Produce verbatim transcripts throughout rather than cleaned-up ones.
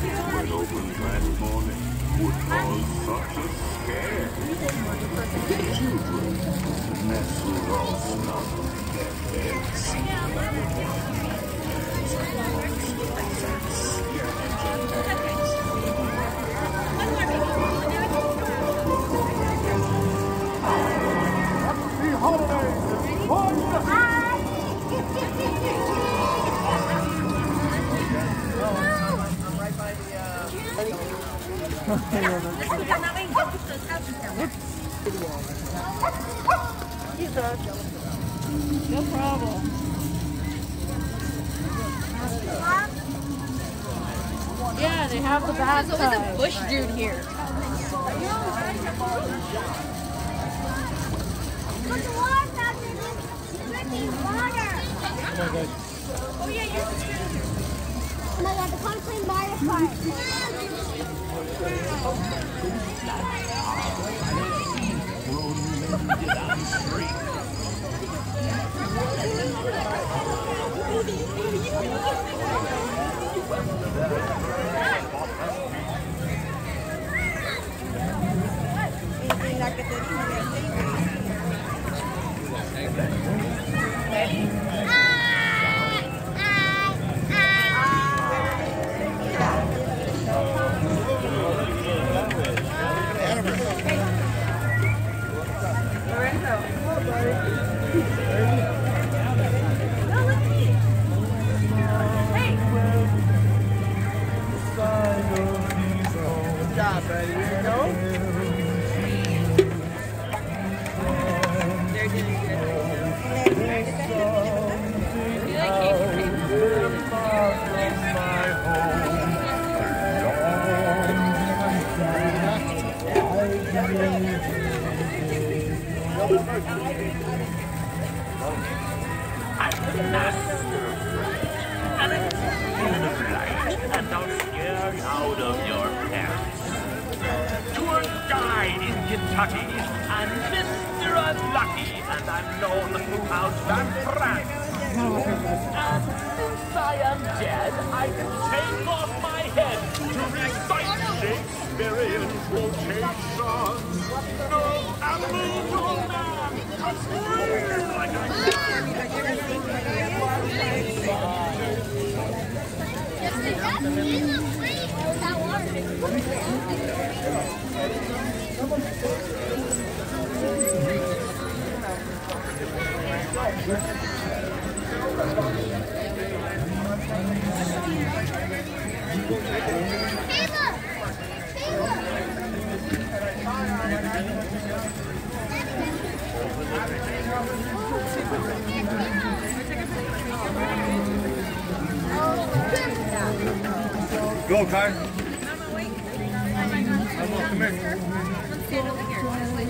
when opened that morning, would cause such a scare. The children nestled all snuggled in their beds. Happy holidays! No problem. Yeah, they have the bad side. There's always a bush dude here. But the water fountain is drinking water. Oh yeah, you're oh my god, the constant Mario Kart. Ready? Go, Kai. Mama, wait. Mama, come here. Let's stand over here. I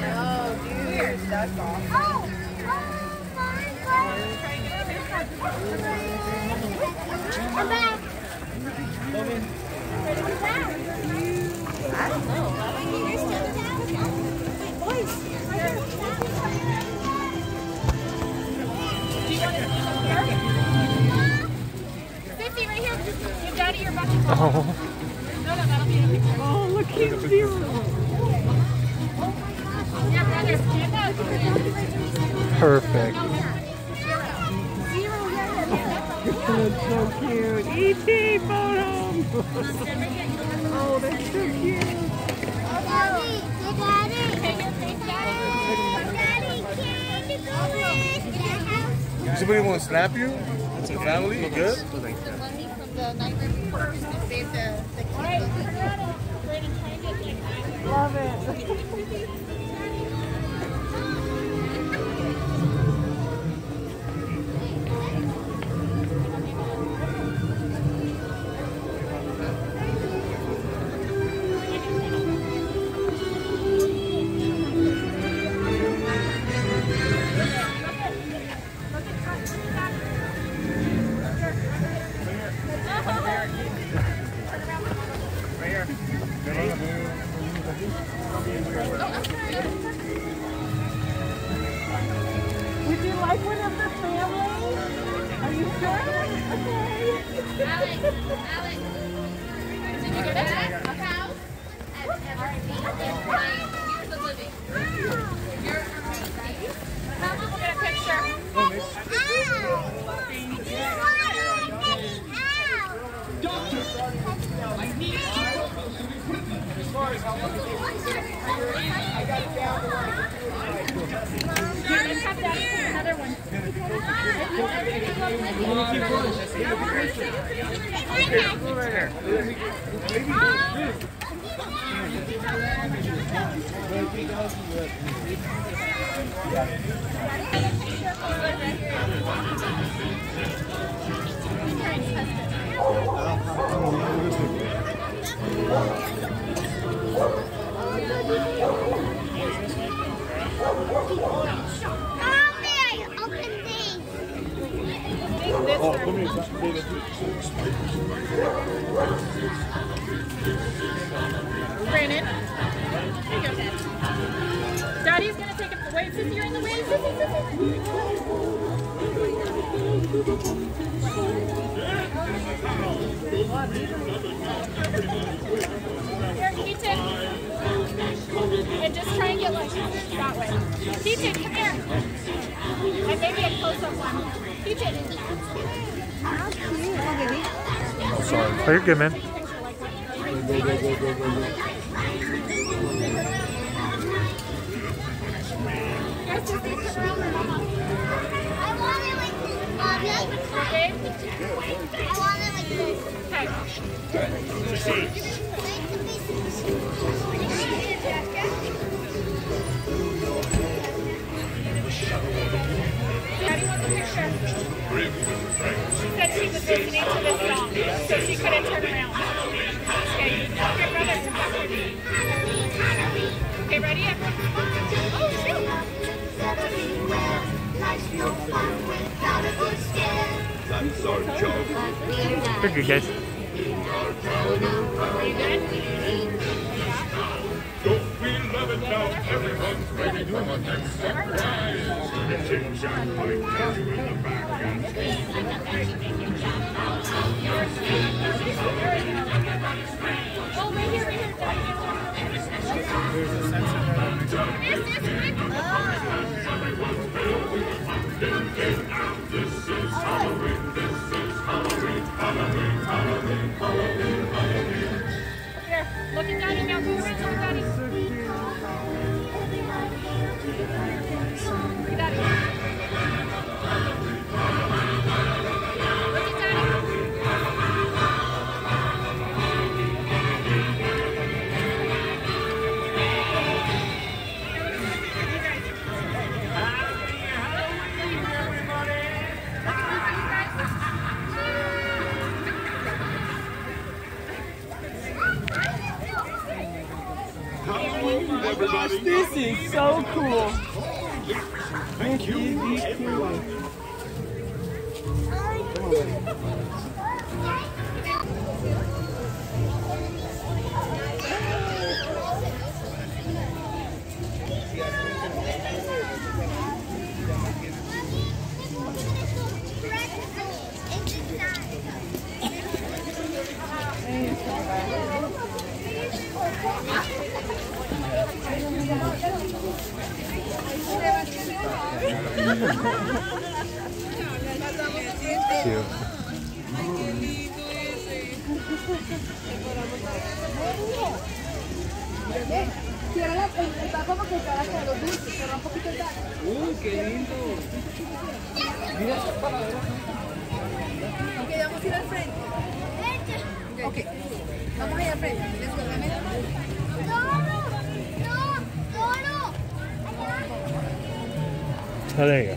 know, dude. Weird. That's all. Oh! Oh, my God. I'm back. I'm back. I don't know. I mean, you're still down. Wait, boys. Do you want to do Sissy, right here. Give Daddy your bucket. Oh. No, no, that'll be a picture. Oh, look, he's zero. Oh, my gosh. Yeah, brother. Stand up. Perfect. Zero. Zero. Zero. Zero. That's so cute. E T photo. Oh, that's so cute. Daddy, Daddy, Daddy, can you go to the house? Somebody want to slap you? That's okay. Family, you good? The bunny from the night before is going to save the the kids. Alright, we're gonna try to get like that. Love it. Right here. Right here. Right here. like one of the family? Are you sure? Okay. Alex, Alex, did you go back to a house? At R and B, it's like years of living. You're amazing. Come on, we'll get a picture. Doctor, I need equipment. As far as how long it takes. I got it down the line. You have to ask another one. Right here. Brandon, here you go, Dad. Daddy's gonna take a wave since you're in the way. Here, Keaton. And just try and get like that way. Keaton, come here. And maybe a close-up one. Keaton. How cute. Oh, sorry. Oh, you're good, man. Go, go, go, go, go, go. I want it like this, Mommy. Okay? I want it like this. Okay. Like the Daddy wants a picture. She said she was listening to this song, so she couldn't turn around. Okay, ready? Oh, shoot! I'm sorry, Charles. You're good, guys. Are you good? Don't we love it now? Everyone's ready to run that surprise. Jim Jack, I'll catch you in the back and right here, right here. There's a sense of here, look at Daddy now. Go around, Daddy. Look at Daddy. Everybody. This is so cool. Thank you. Uy, qué lindo. Mira esa palabra. Ok, vamos a ir al frente. Ok, vamos a ir al frente. No, no, no, no. Allá. There you go. Thank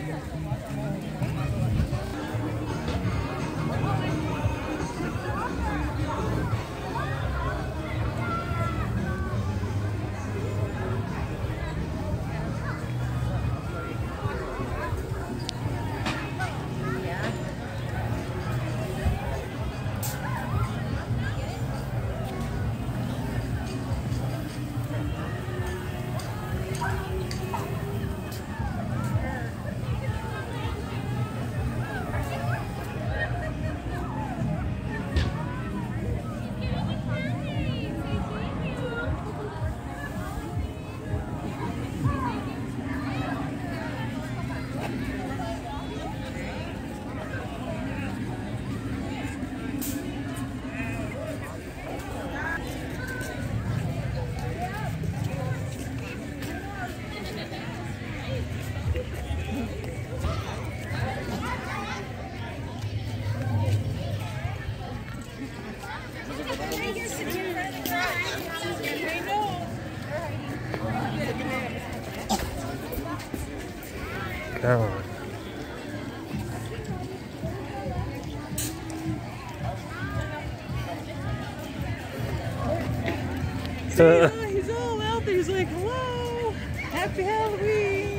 you. down. See, uh, he's all out there. He's like, hello, happy Halloween.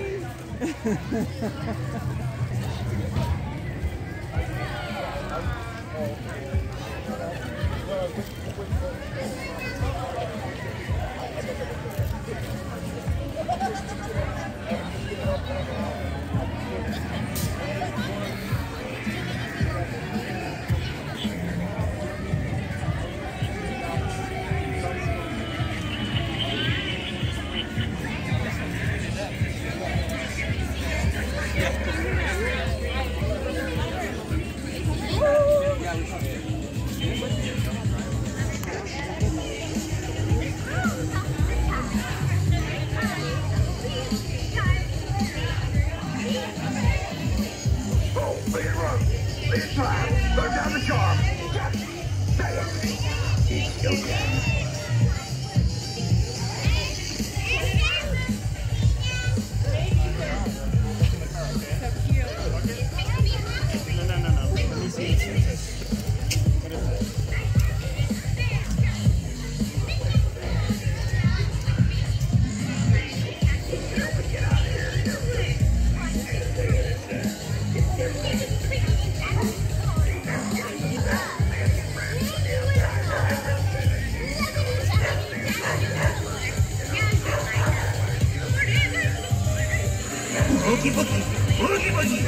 Boogie boogie, boogie boogie.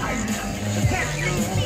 I attack you.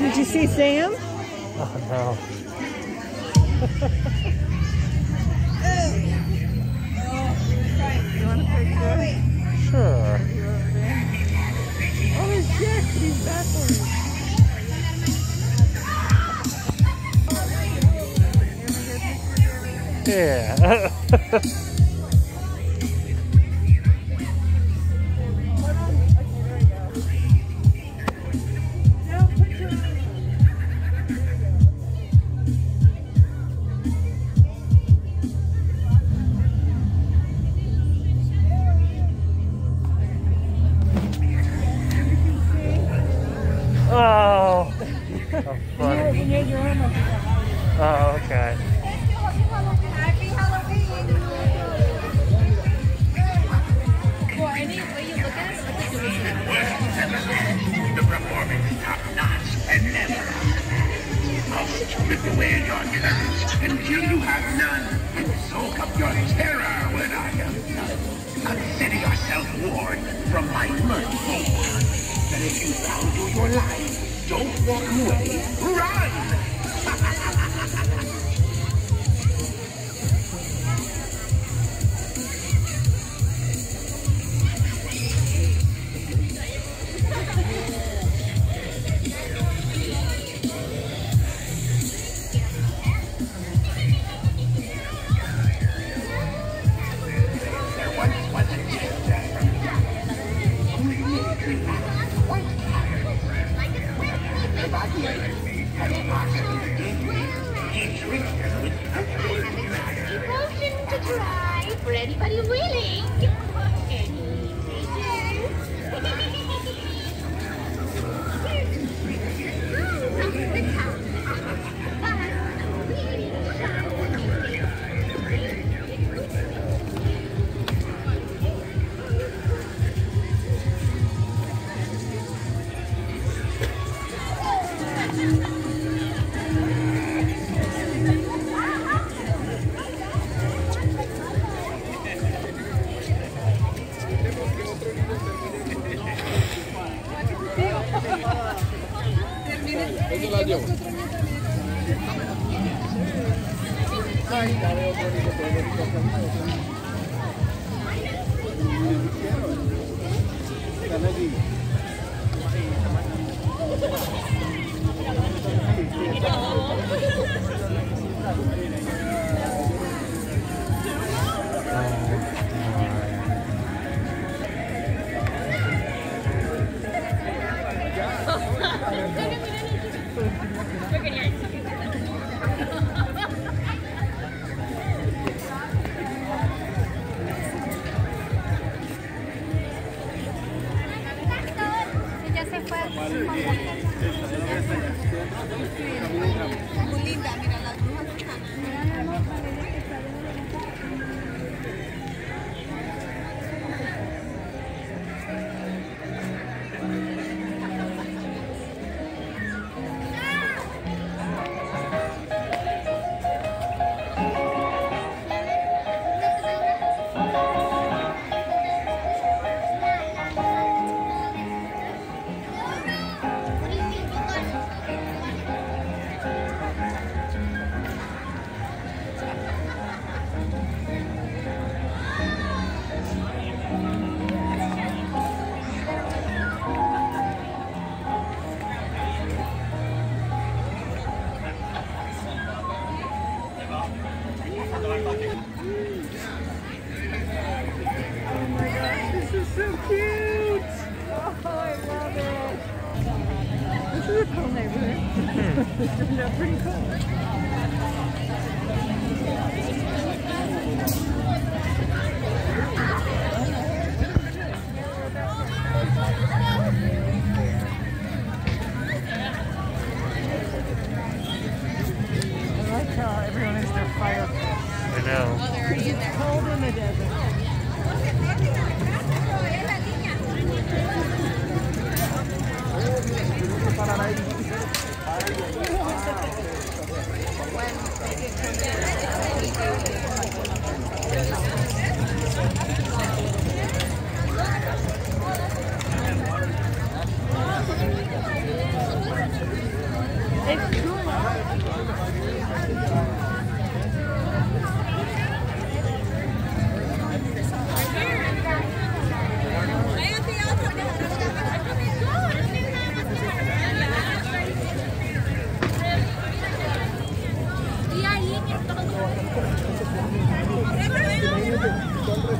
Did you see Sam? Oh no. You want a picture? Sure. Oh, he's Jack, he's backwards. Yeah. Oh, how funny. Oh, okay. Happy Halloween. Well, any way you look at it, it's the performance is top notch and never most beware your curse until you have none, and soak up your terror when I have none. Consider yourself warned from my mercy. And if you value your life, don't walk away, run! For anybody willing, any Eso la llevo. Están allí. Muy linda, mira las brujas neighborhood. They're pretty cool. I like how everyone is their fire. I know. Well, they're already in there. Cold in the desert. It's cool.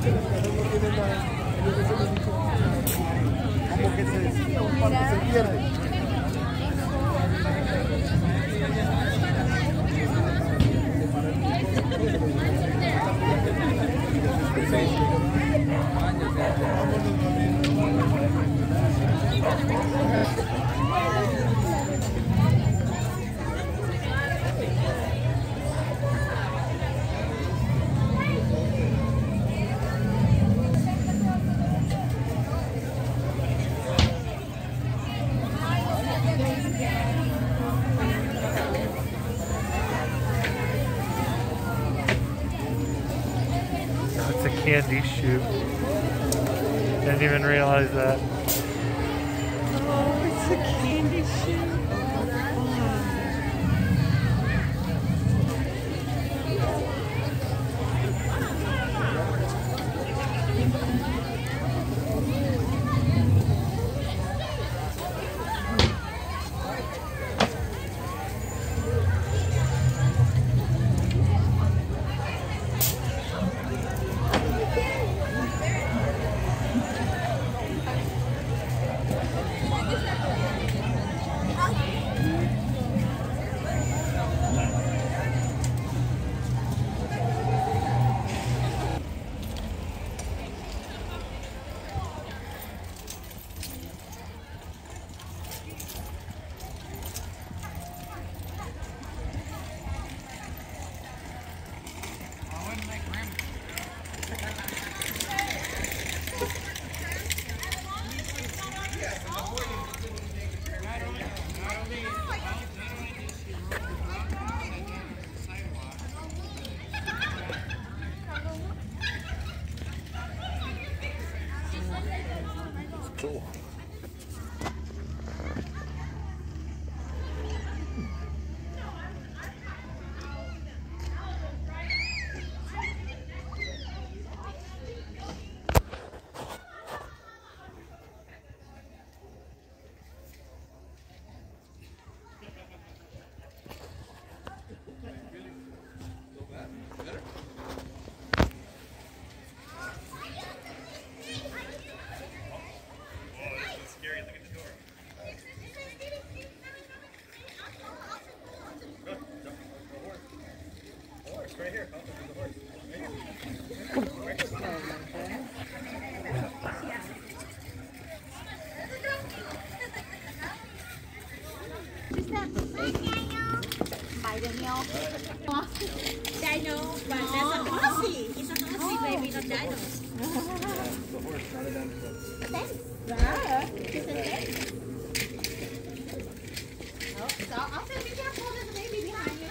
Como que se, cuando se pierde. Candy shoot. Didn't even realize that. Oh, it's a candy shoot. Cool. Right here. Oh, the horse. Right here. Right here. By the meal. Dino. But that's a horsey. It's a horsey, baby, not dino. The horse, not a dino. A dance. Yeah. It's a dance. Oh, so often we can't hold the baby behind you.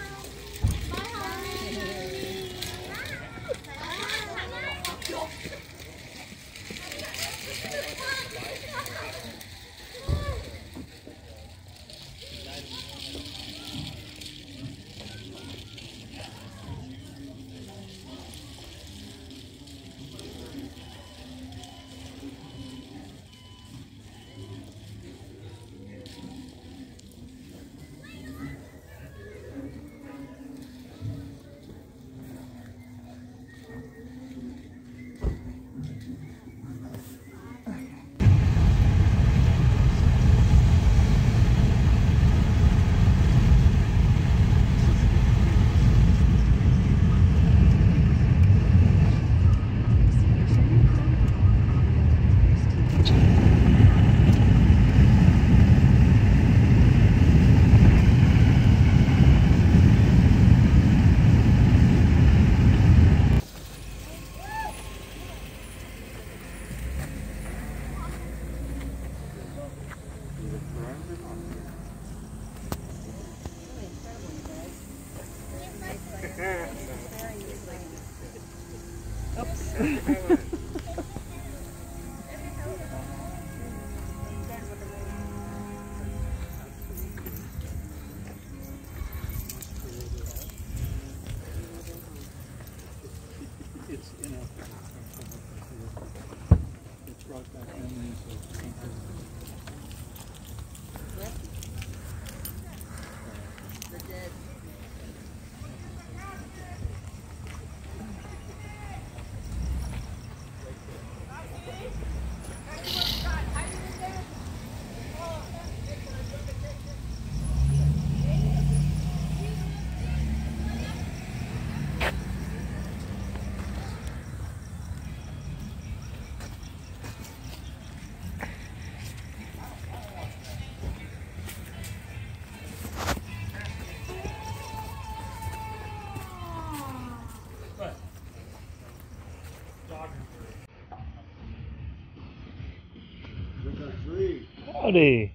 Howdy.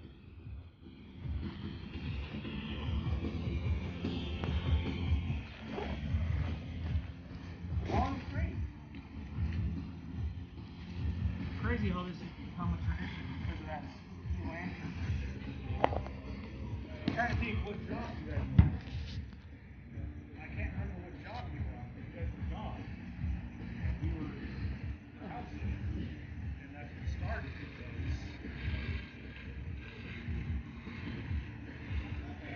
Crazy how this has become a tradition because of that new answer. I'm trying to think what job you guys were on. I can't remember what job you were on, but you guys were gone. And we were in the house, and that's what started I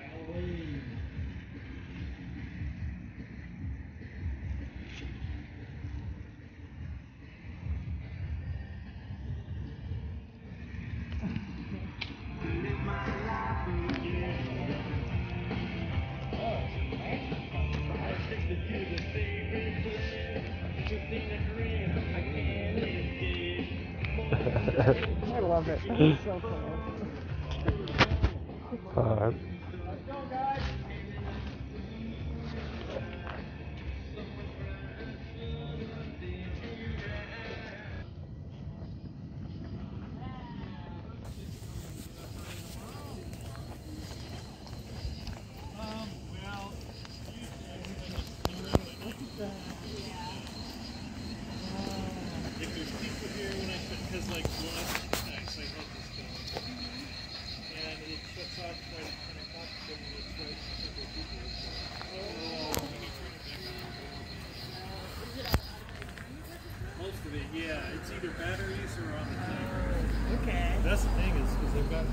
love it. It's so cool. Uh, Let's go, guys. Because like when I sleep at night, so I love this thing. And it shuts off right at ten o'clock, so it's right to several people. Oh, let me turn it back. Most of it, yeah. It's either batteries or on the timer. Okay. That's the thing is, because they've got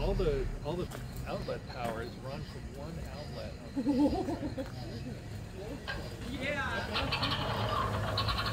all the all the outlet power is run from one outlet. On the yeah.